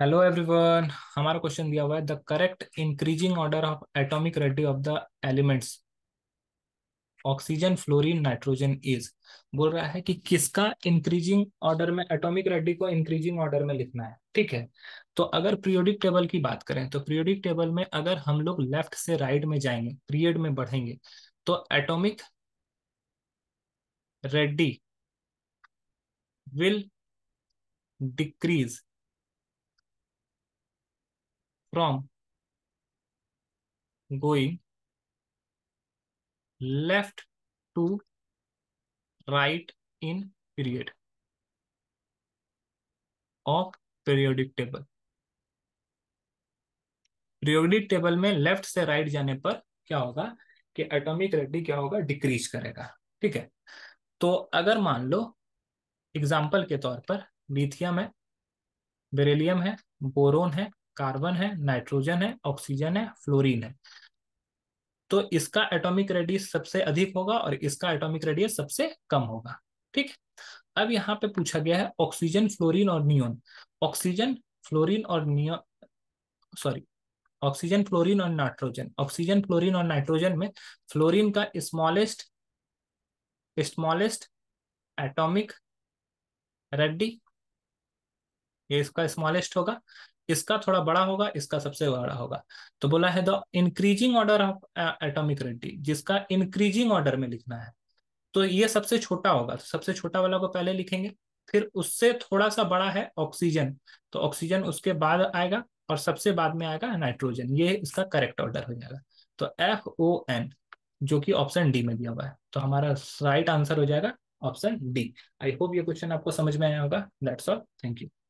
Hello everyone, हमारा question दिया हुआ है the correct increasing order of atomic radio of the elements oxygen fluorine nitrogen is. बोल रहा है कि किसका इंक्रीजिंग ऑर्डर में, एटॉमिक रेडी को इंक्रीजिंग ऑर्डर में लिखना है। ठीक है, तो अगर पीरियोडिक टेबल की बात करें तो पीरियोडिक टेबल में अगर हम लोग लेफ्ट से राइट में जाएंगे, पीरियड में बढ़ेंगे, तो atomic radii will decrease from going left to right in period of periodic table। periodic table में लेफ्ट से राइट जाने पर क्या होगा कि एटॉमिक रेडी क्या होगा, डिक्रीज करेगा। ठीक है, तो अगर मान लो एग्जाम्पल के तौर पर लिथियम है, बेरिलियम है, बोरोन है, कार्बन है, नाइट्रोजन है, ऑक्सीजन है, फ्लोरीन है, तो इसका एटॉमिक रेडियस सबसे अधिक होगा और इसका एटॉमिक रेडियस सबसे कम होगा। ठीक, अब यहाँ पे पूछा गया है ऑक्सीजन फ्लोरीन और नियोन। ऑक्सीजन फ्लोरीन और नाइट्रोजन, में फ्लोरीन का स्मॉलेस्ट एटॉमिक रेडी, ये इसका स्मॉलेस्ट होगा, इसका थोड़ा बड़ा होगा, इसका सबसे बड़ा होगा। तो बोला है the increasing order of atomic radii, जिसका इंक्रीजिंग ऑर्डर में लिखना है। तो ये सबसे छोटा होगा, तो सबसे छोटा वाला को पहले लिखेंगे, फिर उससे थोड़ा सा बड़ा है ऑक्सीजन, तो ऑक्सीजन उसके बाद आएगा और सबसे बाद में आएगा नाइट्रोजन। ये इसका करेक्ट ऑर्डर हो जाएगा। तो FON जो कि ऑप्शन डी में दिया हुआ है, तो हमारा राइट आंसर हो जाएगा ऑप्शन डी। आई होप ये क्वेश्चन आपको समझ में आया होगा। That's all, thank you.